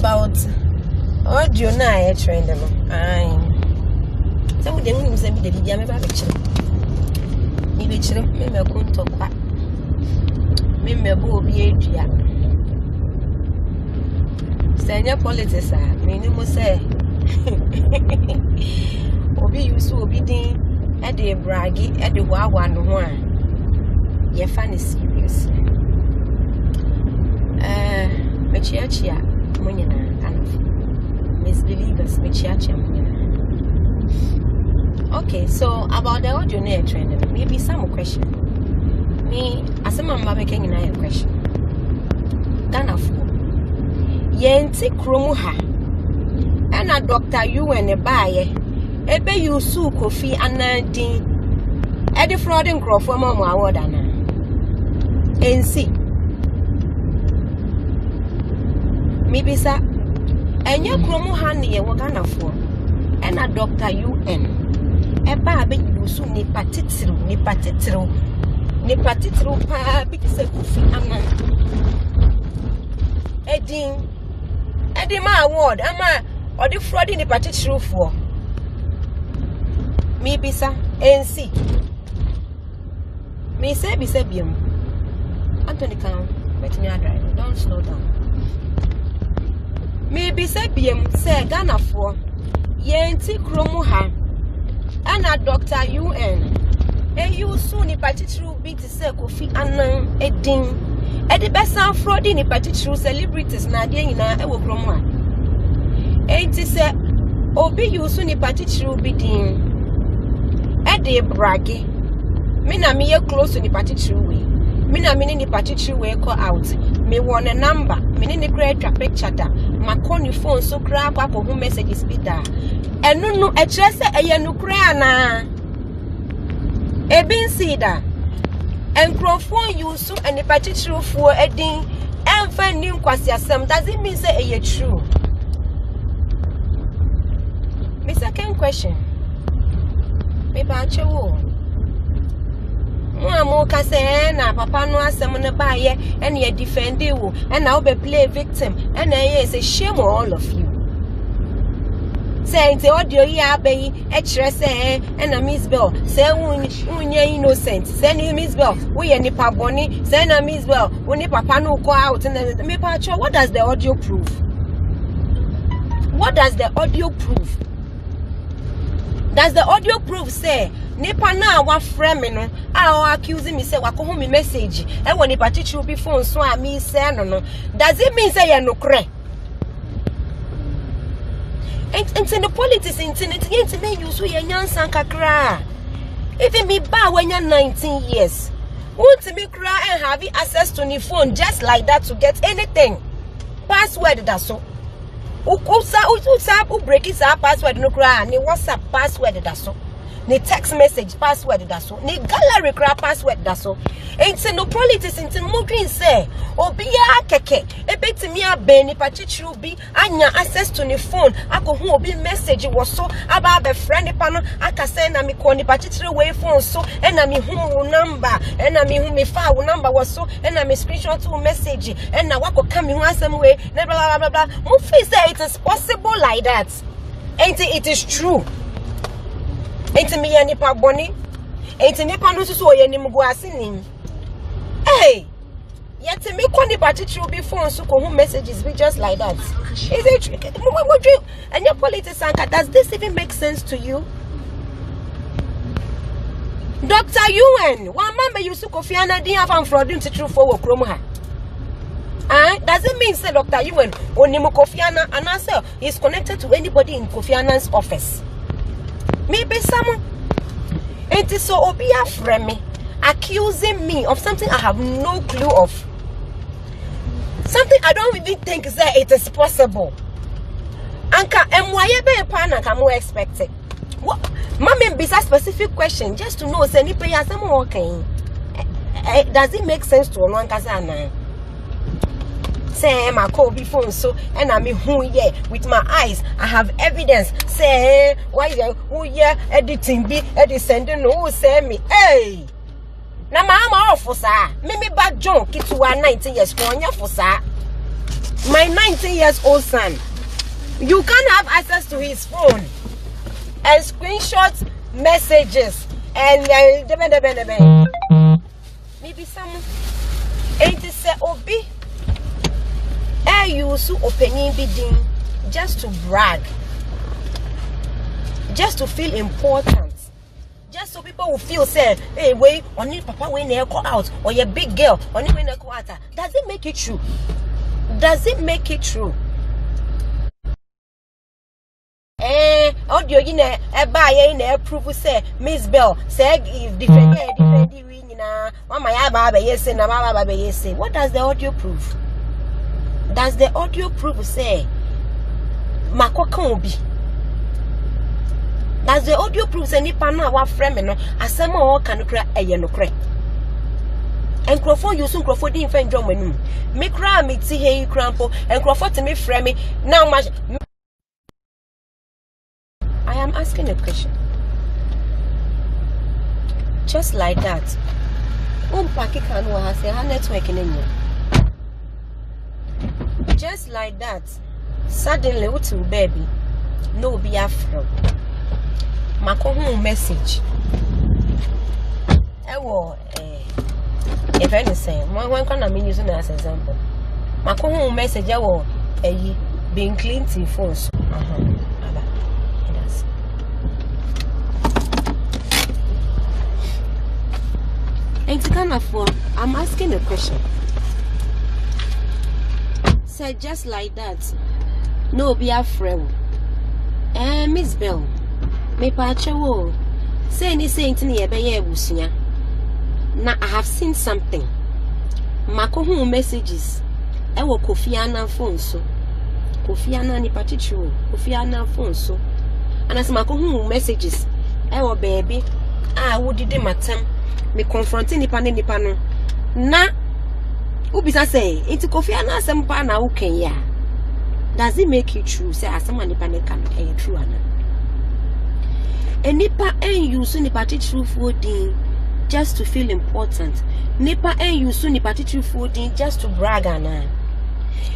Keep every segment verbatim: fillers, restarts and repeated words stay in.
about audio na I train them. Aye. Some of them say me dey dey am about chire. Me be chire me me go talk back. Me me bo obi adua. Senior politics ah, me no mo say. Obi use obi din e dey bragi e dey wawa no ho a. Your fan is serious. Uh, me chia chia, mwenye na anu. Misbelievers, me chia chia mwenye na. Okay, so about the audio na trend, maybe some question. Me, asema mbabe kengi na ya question. Gana fuku. Yenti kromu ha. Ena doctor yu ene baye. Ebe yusu kofi anadi. Edi fraudin krofo mamu awodana. And see, maybe sir, and your chromo honey and Wagana for, and a doctor U N. A baby, you soon ni patitro, ni patitro, ni patitro, pa, because a coffee amount. Edding, Eddie, my award, am I, or the fraud in the patitro for? Maybe sir, and see, may say, be sebium. Anthony Count, but me drive. Don't slow down. Maybe say B M say Ghana for Yenti Kromuha and a doctor U N. And you soon ni particular big to say Kofi Annan a ding. And the best sound fraud in particular celebrities na dey na e wo Kromuha. And it say Obi you soon ni particular big ding. And dey bragi. Me na me close to ni particular way. Mina mini ni particular way call out. Me want a number. Mini ni create a picture da. Ma call your phone so grab up for who messages be da. E no no e chese e ye no create na. E bin see da. And microphone use so and the particular for e din. And find new kwasi asem. Does it mean say e true? My second question. Me ba chewo. Mwa kase na papa no asem ne ba ye and ye defend you and now be play victim and eh is a shame on all of you. Say the audio ya be e kire say and Eei Mzbel say unye innocent say Eei Mzbel we ye nipa boni say na Eei Mzbel we ni papa no go out and me pa cho. What does the audio prove? What does the audio prove? Does the audio prove say Nipa na wa frame me no a accuse me say wa ko me message e wo nipa titru bi phone so a me say no no. Does it mean say you no kre? And and in the politics in it yet to me you so ya nyansan kakra. Even me ba when you nineteen years. Won't me cry and have access to ni phone just like that to get anything. Password that so. Ukusa ukusa u break it up password no cry ni WhatsApp password that so. Ni text message password that's so. Ni gallery crap password that's so. Ain't no politics into mo green say. Obiya keke. Ebeti mi a beni particular bi anya access to ni phone. Ako hu obi message was so about a friend pano aka say na mi ko ni particular way phone so and na mi hu number and na mi hu me fa number was so and na mi screenshot to message and na wako come mi hu asem way na blah blah blah blah. Mo feel say it is possible like that. Ain't it is true. Ain't me any paboni? Ain't any panus or any muguasini? Hey! Yet to make one party true before so who messages be just like that. Is it true? And your politics anchor, does this even make sense to you? Doctor U N, one member you so Kofiana didn't have fraudulent to true for Kromha. Ah, does it mean say Doctor U N or Nimo Kofiana and answer is connected to anybody in Kofiana's office? Maybe someone. It is so Obiya from me, accusing me of something I have no clue of. Something I don't even think that it is possible. Anka M Y B pana can more expected. What Mammy be a specific question just to know say ni pay someone working. Does it make sense to one Kazana? Say my call before so and I mean who yeah with my eyes I have evidence say why yeah who yeah editing be edit sending who say me hey na mama off for sir me me back junk it to nineteen years for sir my ninety years old son. You can't have access to his phone and screenshot messages and uh, maybe some ain't say obi and you so opening bidding just to brag, just to feel important, just so people will feel say, hey, wait, only papa when they call out or your big girl only when they call out. Does it make it true? Does it make it true? Eh, audio in a buyer in a proof say, Miss Bell said, if the Freddy winner, Mamma Baba, yes, and Mamma Baba, yes, what does the audio prove? Does the audio proof say, Makokombi? Does the audio proof say, Nipana, our friend, no, as some more can cry a yenocre? And Crawford, you soon Crawford in friend Drummond. Make cry me, see, hey, crample, and Crawford to me, Fremmy, now much. I am asking a question. Just like that. Just like that. Suddenly, what will baby? No be afro. Makohu message. I will, if anything, one can be using as an example. Makohu message, I will being clean to force. I'm asking a question. Say just like that. No be afraid. Eh, Miss Bell. Me pacho. Say ni say intini ebe ye businya. Na I have seen something. Makohu messages. Ewo Kofi Annan phone so. Kofi Annan ni patichu. Kofi Annan phone so. Ana se makohu messages. Ewo baby. Ah, wo didi matam. Me confronting nipane nipano. Na ubisa say into Kofi Annan some pana who can ya. Does it make it true? Say as someone nipane can a true ana. A nipa and you soon nipa true fooding just to feel important. Nipa and you soon nipa true fooding just to brag ana.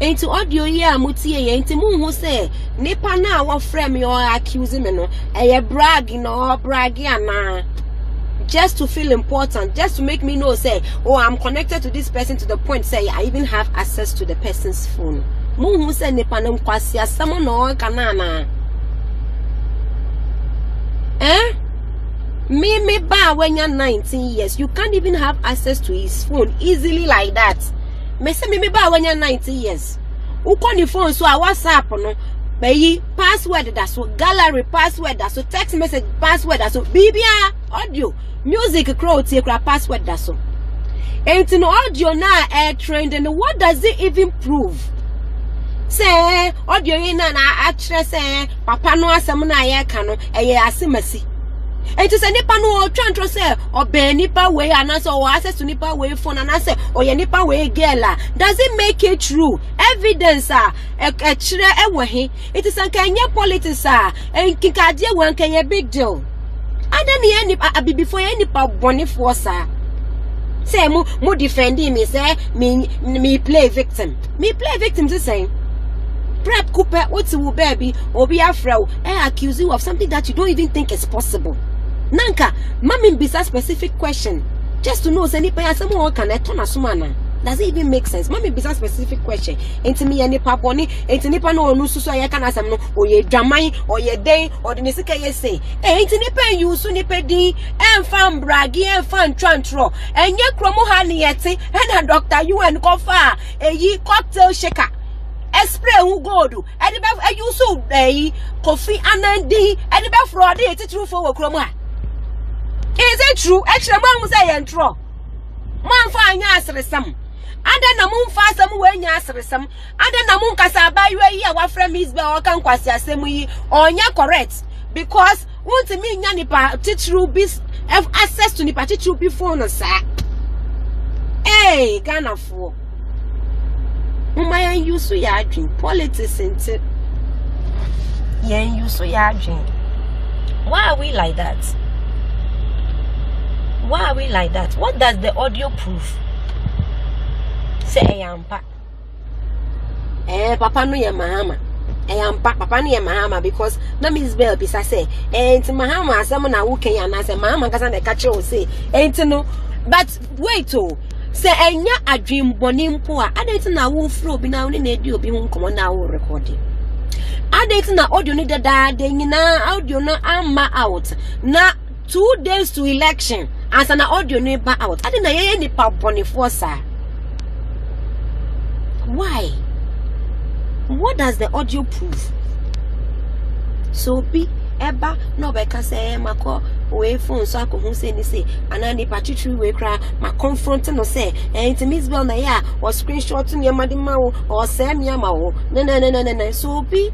And to audio yeah muti and to moon who say nipa na wa frame you or accusing me no a bragging or braggiana. Just to feel important, just to make me know, say, oh, I'm connected to this person to the point, say, I even have access to the person's phone. Mumu say nipanum kwasia someone or kanana. Eh? Me me ba when you're nineteen years, you can't even have access to his phone easily like that. Me say me me ba when you're nineteen years. Uko ni phone so I WhatsApp no. Bayi password that's so gallery password that's so text message password that's so bibia audio music crowd secret password that's so ain't no audio now air trend and what does it even prove? Say audio in an actress say papa no asamuna air cano aye asimasi and to say nipa no or trying to say or be nipa way and answer or access to nipa way phone and answer or your nipa way girl. Does it make it true? Evidence ah a chile ewehi. It is an Kenya politics ah and kikadia one Kenya big deal. And then the nipa abi before any nipa bonny for sir. Say mo mo defending me say me me play victim. Me play victim to say. Prep Cooper what's will baby or be afraid and accuse you of something that you don't even think is possible. Nanka, mommy be a specific question. Just to know any pair someone can I turn a sumana. Does it even make sense? Mommy be a specific question. Ain't me any paponi, ain't any pano no so I can ask no or ye jamai or ye day or the nisika ye say. Ain't any pen you soon pedi and fan braggy and fan trantro and ye chromohani yeti and a doctor you and cofa a ye cocktail shaker. Explain who God do. Anybody you so day Kofi Annan day anybody fraud it true for chroma. Is it true? Actually, man was saying true. Man for an answer some. And then a moon fast some way answer some. And then a moon casaba you are our friend is by all can quasia same way on your correct. Because won't mean any particular beast have access to the particular phone, sir. Hey, Ghana fool. My use to your dream, politics into yen use to your dream. Why are we like that? Why are we like that? What does the audio prove? Say, I am back. eh papa no ye mahama. Eh am papa no ye mahama because na Miss Bell be say eh nti mahama asem na wo kan ya na say mahama kasa na ka kire say eh nti no but wait oh say enya adwemboni mpo a adeti na wo fro bi na wo na edi obi ho komo na wo recording. Adeti na audio ni dada de nyina audio no amma out na two days to election as an audio ni ba out. Ade na ye ni pa boni for sir. Why? What does the audio prove? So be eba no be ka say mako we phone so akohun say ni say anani patitri we kra ma confront no say eh ti Miss Bell na ya or screenshot ni amade mawo or say mi amawo na na na na na so be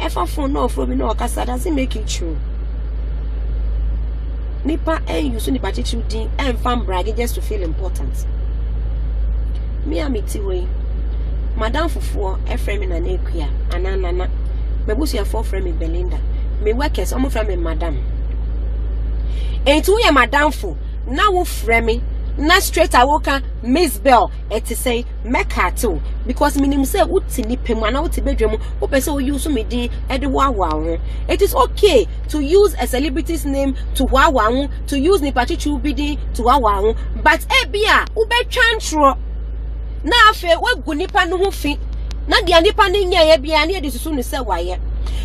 efa phone no from no ka say doesn't make it true. Nipa eh you so ni patitri din en fam brag just to feel important. Me amiti we Madame Fufu, Ephraim and Anequia, and Anana, Mebusia for Frame in Belinda. Me workers, almost from a madam. And two, Madame Fu, now Frame, now straight I walk Miss Bell, and to say, Mecca too, because Minim said, would nip him one out to bedroom, or person use me de at the Wawa. It is okay to use a celebrity's name to Wawa, to use Nipatichu Bidi to Wawa, but Ebia, Ube Chantro. Na afe we gunipa no ho fi na de anipa ne nya ye bia na de susu ne se waye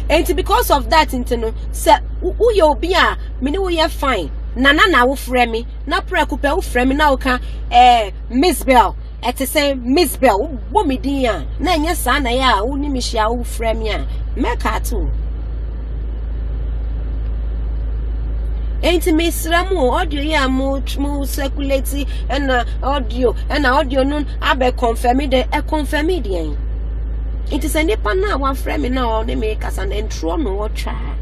enti because of that enti no se wo ye obi a me ne wo ye fine na na na wo frɛ me na prekupa wo frɛ me na wo ka eh Miss Bell e te say Miss Bell wo me din a na nya sa na ya wo ni me hia wo frɛ me a make her too enti misra mu audio ya mu mu circulate and audio and audio nun abe confirm de e confirm de it is any pan na one frame na o ne make as an intro no o try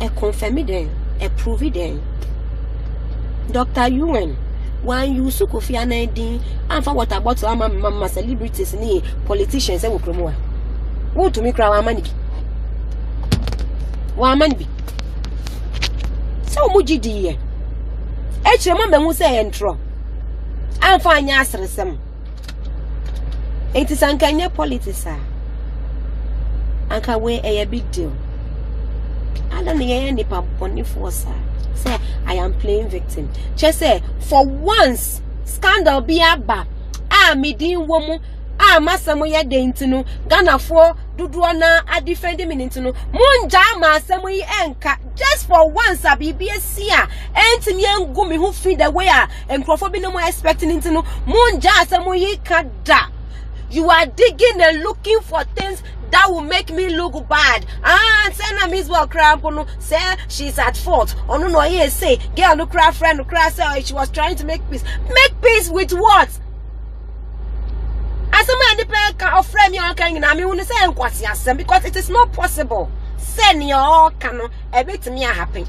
e confirm de e prove de Doctor Yuen when you so ko fi anadin and for what about am mama celebrities ni politicians e wo promo wo to me cry wa mani bi wa mani bi so mujidi eche mama hu se entro anfa anya asresem enti sankanye politics a anka we a big deal ala ne ye ni paponi force say I am playing victim che say for once scandal be aba a midin wo mu a masam ye denti no ganafo duduo na a defend me nti no monja masam yi enka just for once a B B S here enti me ngu me ho feed the way a enkrofo bi no expecting nti no monja asam yi kada you are digging and looking for things that will make me look bad. Ah, say na Miss Bell cramp no say she's at fault. Ono no here say girl no cry friend no cry say she was trying to make peace. Make peace with what? Somebody pay can offer me all kind of me who say enkwase asem because it is not possible. Send your can e bit me happen.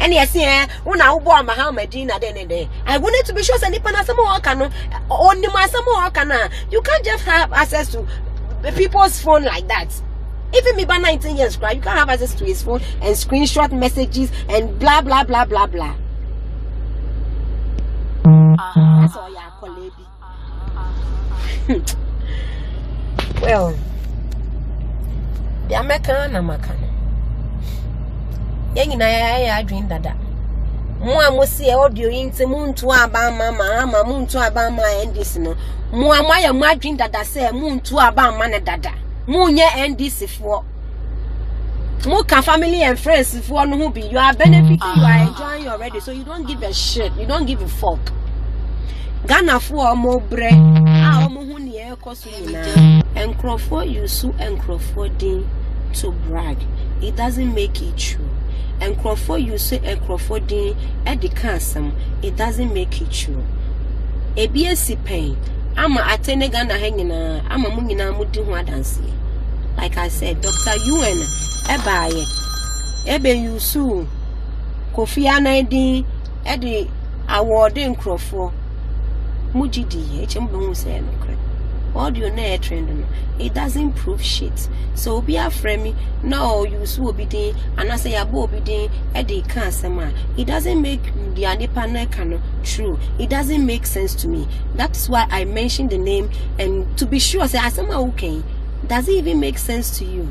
Any say eh una wo bo Muhammad na den den. I wanted to be sure say nipa na some all can only ma some all can. You can't just have access to people's phone like that. Even me by nineteen years cry, you can't have access to his phone and screenshot messages and blah blah blah blah blah. Ah, that's all ya colleague. Well, the American American. Yangi na ya adwin dada. Mo amosi e audio inti mu ntu aba mama ama mu ntu aba ma N D C no. Mo amaye mu adwin dada se mu ntu aba ma ne dada. Mu nye N D C for. Mo ka family and friends for no be you are benefiting you are enjoying already so you don't give a shit. You don't give a fuck. Ghana for mo bre a mo hu ne e koso nyina enkrofo yusu enkrofo din to brag it doesn't make it true enkrofo yusu enkrofo din e de kansam it doesn't make it true ebi esipen ama atene Ghana ha nyina ama mo nyina mo di ho adanse like I said Doctor Yuen e baaye ebe yusu Kofi Annan din e de award enkrofo Mujidi, H M Bones and Audio Nair Trend. it doesn't prove shit. So be afraid me. No, you will be there, and I say you will be there. It can't man. It doesn't make the anipana cano true. It doesn't make sense to me. That's why I mentioned the name, and to be sure, I say asama okay. Does it even make sense to you?